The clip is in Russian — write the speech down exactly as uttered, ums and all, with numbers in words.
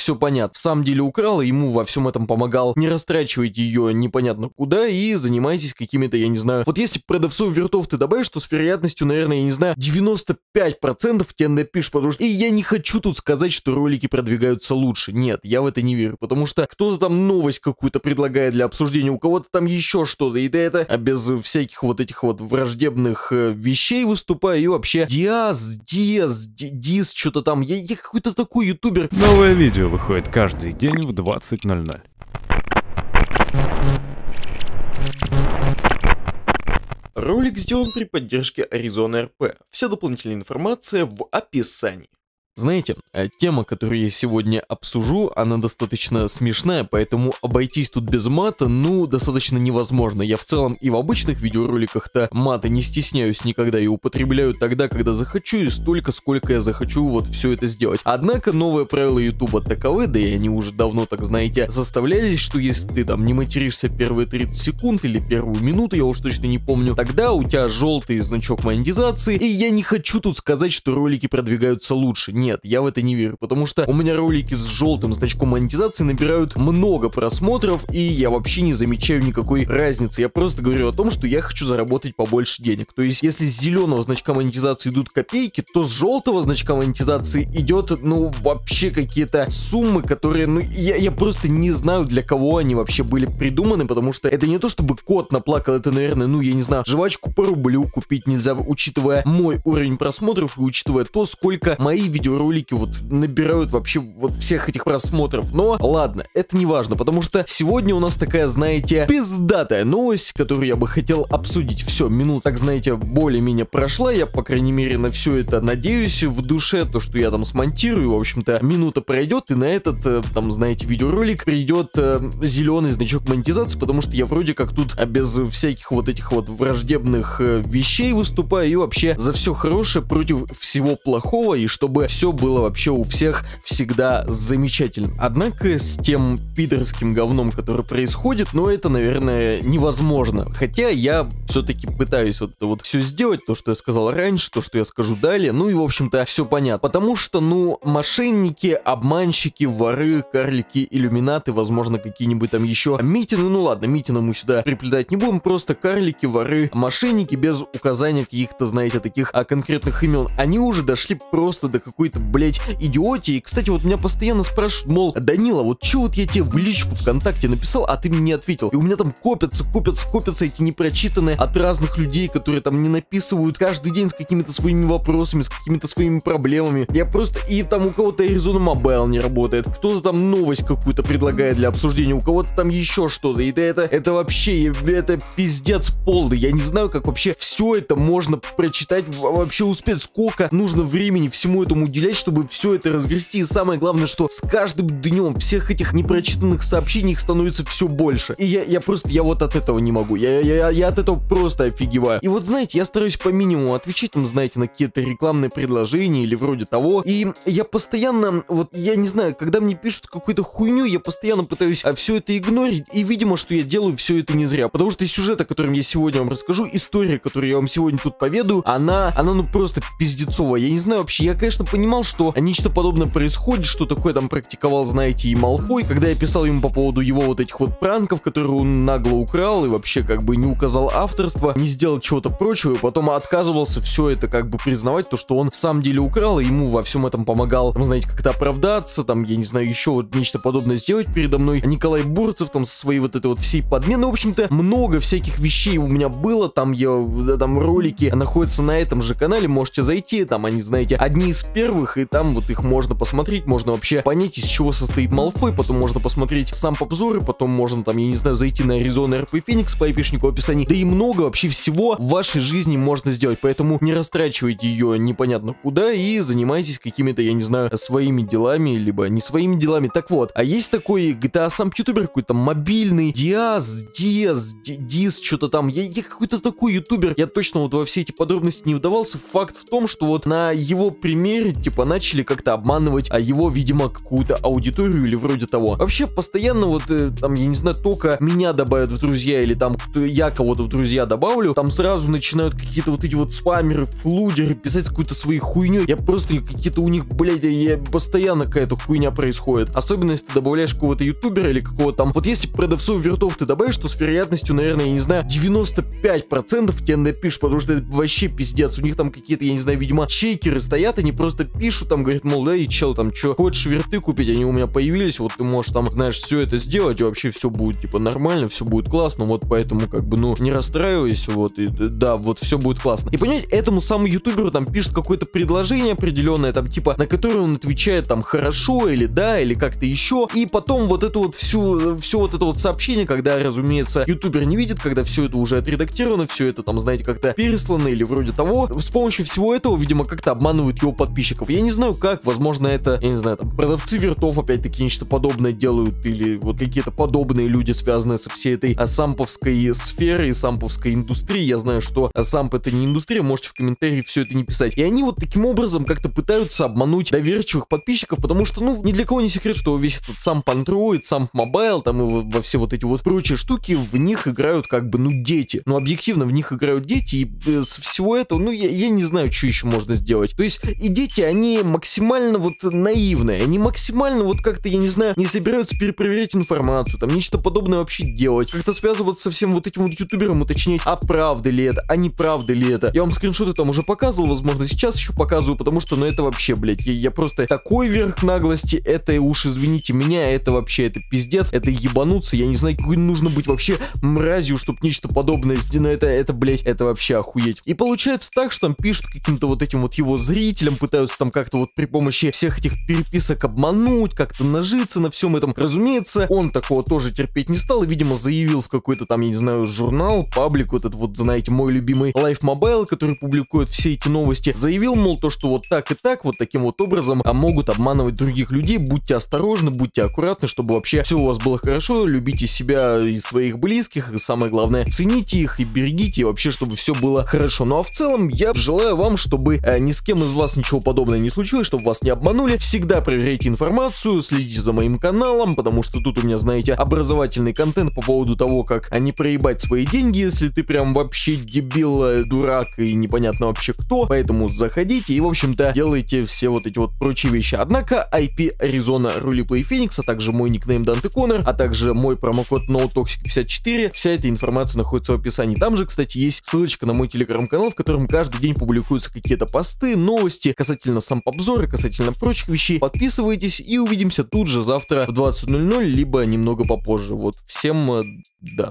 все понятно. В самом деле украл, и ему во всем этом помогал. Не растрачивайте ее непонятно куда и занимайтесь какими-то, я не знаю. Вот если продавцов вертов ты добавишь, то с вероятностью, наверное, я не знаю, девяносто пять процентов тебе напишут, потому что... И я не хочу тут сказать, что ролики продвигаются лучше. Нет, я в это не верю, потому что кто-то там новость какую-то предлагает для обсуждения, у кого-то там еще что-то, и да это, а без всяких вот этих вот враждебных э, вещей выступаю, и вообще Диас, Диас, Дис, что-то там, я, я какой-то такой ютубер. Новое видео выходит каждый день в двадцать ноль ноль. Ролик сделан при поддержке Arizona эр пи. Вся дополнительная информация в описании. Знаете, тема, которую я сегодня обсужу, она достаточно смешная, поэтому обойтись тут без мата, ну, достаточно невозможно. Я в целом и в обычных видеороликах-то мата не стесняюсь никогда и употребляю тогда, когда захочу, и столько, сколько я захочу вот все это сделать. Однако новые правила ютуба таковы, да и они уже давно, так знаете, заставлялись, что если ты там не материшься первые тридцать секунд или первую минуту, я уж точно не помню, тогда у тебя желтый значок монетизации, и я не хочу тут сказать, что ролики продвигаются лучше. Нет, я в это не верю, потому что у меня ролики с желтым значком монетизации набирают много просмотров, и я вообще не замечаю никакой разницы. Я просто говорю о том, что я хочу заработать побольше денег. То есть, если с зеленого значка монетизации идут копейки, то с желтого значка монетизации идет, ну, вообще какие-то суммы, которые, ну, я, я просто не знаю, для кого они вообще были придуманы, потому что это не то, чтобы кот наплакал, это, наверное, ну, я не знаю, жвачку по рублю купить нельзя, учитывая мой уровень просмотров и учитывая то, сколько мои видео ролики вот набирают вообще вот всех этих просмотров. Но ладно, это не важно, потому что сегодня у нас такая, знаете, пиздатая новость, которую я бы хотел обсудить. Все, минут, так знаете, более-менее прошла, я, по крайней мере, на все это надеюсь в душе, то, что я там смонтирую, в общем-то, минута пройдет, и на этот, там, знаете, видеоролик придет зеленый значок монетизации, потому что я вроде как тут без всяких вот этих вот враждебных вещей выступаю, и вообще за все хорошее против всего плохого, и чтобы все Все было вообще у всех всегда замечательно. Однако с тем пидорским говном, который происходит, ну это, наверное, невозможно. Хотя я все-таки пытаюсь вот, вот все сделать, то, что я сказал раньше, то, что я скажу далее. Ну и, в общем-то, все понятно. Потому что, ну, мошенники, обманщики, воры, карлики, иллюминаты, возможно, какие-нибудь там еще митины. Ну ладно, митины мы сюда приплетать не будем. Просто карлики, воры, мошенники без указания каких-то, знаете, таких а, конкретных имен. Они уже дошли просто до какой-то блять, идиоте. И, кстати, вот меня постоянно спрашивают, мол, Данила, вот че вот я тебе в личку ВКонтакте написал, а ты мне не ответил. И у меня там копятся, копятся, копятся эти непрочитанные от разных людей, которые там не написывают каждый день с какими-то своими вопросами, с какими-то своими проблемами. Я просто... И там у кого-то Arizona Mobile не работает, кто-то там новость какую-то предлагает для обсуждения, у кого-то там еще что-то. И это, это вообще, это пиздец полный. Я не знаю, как вообще все это можно прочитать, вообще успеть, сколько нужно времени всему этому делать, чтобы все это разгрести. И самое главное, что с каждым днем всех этих непрочитанных сообщений их становится все больше. И я, я просто, я вот от этого не могу. Я, я, я от этого просто офигеваю. И вот, знаете, я стараюсь по минимуму отвечать, там, знаете, на какие-то рекламные предложения или вроде того. И я постоянно, вот, я не знаю, когда мне пишут какую-то хуйню, я постоянно пытаюсь а, все это игнорить. И, видимо, что я делаю все это не зря. Потому что сюжет, о котором я сегодня вам расскажу, история, которую я вам сегодня тут поведаю, она, она, ну, просто пиздецовая. Я не знаю вообще, я, конечно, понимаю, что нечто подобное происходит, что такое там практиковал, знаете, и Малфой, когда я писал ему по поводу его вот этих вот пранков, которые он нагло украл и вообще как бы не указал авторство, не сделал чего-то прочего, и потом отказывался все это как бы признавать, то, что он в самом деле украл, и ему во всем этом помогал, там, знаете, как-то оправдаться, там, я не знаю, еще вот нечто подобное сделать передо мной Николай Бурцев, там, со своей вот этой вот всей подмены. В общем-то, много всяких вещей у меня было, там, я, там, ролики находятся на этом же канале, можете зайти, там, они, знаете, одни из первых, и там вот их можно посмотреть, можно вообще понять, из чего состоит Малфой, потом можно посмотреть сам обзоры, потом можно там, я не знаю, зайти на Arizona эр пи Феникс по айпишнику в описании, да и много вообще всего в вашей жизни можно сделать, поэтому не растрачивайте ее непонятно куда и занимайтесь какими-то, я не знаю, своими делами, либо не своими делами. Так вот, а есть такой джи ти эй самп ютубер, какой-то мобильный, Диас, Диас, Дис, что-то там, я, я какой-то такой ютубер, я точно вот во все эти подробности не вдавался, факт в том, что вот на его примере, типа начали как-то обманывать, а его, видимо, какую-то аудиторию или вроде того. Вообще, постоянно вот, э, там, я не знаю, только меня добавят в друзья или там, кто, я кого-то в друзья добавлю, там сразу начинают какие-то вот эти вот спамеры, флудеры писать какую-то свою хуйню. Я просто какие-то у них, блядь, я, постоянно какая-то хуйня происходит. Особенно, если ты добавляешь какого-то ютубера или какого-то там, вот если продавцов виртов ты добавишь, то с вероятностью, наверное, я не знаю, девяносто пять процентов тебе напишут, потому что это вообще пиздец. У них там какие-то, я не знаю, видимо, чекеры стоят, они просто пишут, там, говорят, мол, да, и чел, там, чё, хочешь вирты купить, они у меня появились, вот ты можешь там, знаешь, все это сделать, и вообще все будет, типа, нормально, все будет классно, вот поэтому, как бы, ну, не расстраивайся, вот, и, да, вот, все будет классно. И, понимаете, этому самому ютуберу, там, пишет какое-то предложение определенное, там, типа, на которое он отвечает, там, хорошо, или да, или как-то еще, и потом вот это вот всю, все вот это вот сообщение, когда, разумеется, ютубер не видит, когда все это уже отредактировано, все это, там, знаете, как-то переслано или вроде того, с помощью всего этого, видимо, как-то обманывают его подписчиков. Я не знаю, как, возможно, это, я не знаю, там, продавцы виртов, опять-таки, нечто подобное делают, или вот какие-то подобные люди, связанные со всей этой самповской сферой, самповской индустрии. Я знаю, что самп это не индустрия, можете в комментарии все это не писать. И они вот таким образом как-то пытаются обмануть доверчивых подписчиков, потому что, ну, ни для кого не секрет, что весь этот самп Android, самп Mobile, там, и во все вот эти вот прочие штуки, в них играют как бы, ну, дети. Ну, объективно, в них играют дети, и э, со всего этого, ну, я, я не знаю, что еще можно сделать. То есть, и дети, они максимально вот наивные, они максимально вот как-то, я не знаю, не собираются перепроверять информацию, там, нечто подобное вообще делать, как-то связываться со всем вот этим вот ютубером, уточнять, а правда ли это, а не правда ли это. Я вам скриншоты там уже показывал, возможно, сейчас еще показываю, потому что, ну, это вообще, блядь, я, я просто такой верх наглости, это уж, извините меня, это вообще, это пиздец, это ебануться, я не знаю, какой нужно быть вообще мразью, чтобы нечто подобное сделать, но это, это, блядь, это вообще охуеть. И получается так, что там пишут каким-то вот этим вот его зрителям, пытаются там как-то вот при помощи всех этих переписок обмануть, как-то нажиться на всем этом. Разумеется, он такого тоже терпеть не стал и, видимо, заявил в какой-то там, я не знаю, журнал, паблик, вот этот вот, знаете, мой любимый Life Mobile, который публикует все эти новости, заявил, мол, то, что вот так и так, вот таким вот образом а могут обманывать других людей, будьте осторожны, будьте аккуратны, чтобы вообще все у вас было хорошо, любите себя и своих близких, и самое главное, цените их и берегите, и вообще, чтобы все было хорошо. Ну а в целом, я желаю вам, чтобы э, ни с кем из вас ничего подобного не случилось, чтобы вас не обманули, всегда проверяйте информацию, следите за моим каналом, потому что тут у меня, знаете, образовательный контент по поводу того, как не проебать свои деньги, если ты прям вообще дебил, дурак и непонятно вообще кто, поэтому заходите и, в общем-то, делайте все вот эти вот прочие вещи. Однако, ай пи Arizona, Roleplay Phoenix, а также мой никнейм Dante Connor, а также мой промокод ноу токсик пятьдесят четыре, вся эта информация находится в описании. Там же, кстати, есть ссылочка на мой телеграм-канал, в котором каждый день публикуются какие-то посты, новости, касательно самп-обзора, касательно прочих вещей. Подписывайтесь и увидимся тут же завтра в двадцать ноль ноль, либо немного попозже. Вот, всем да.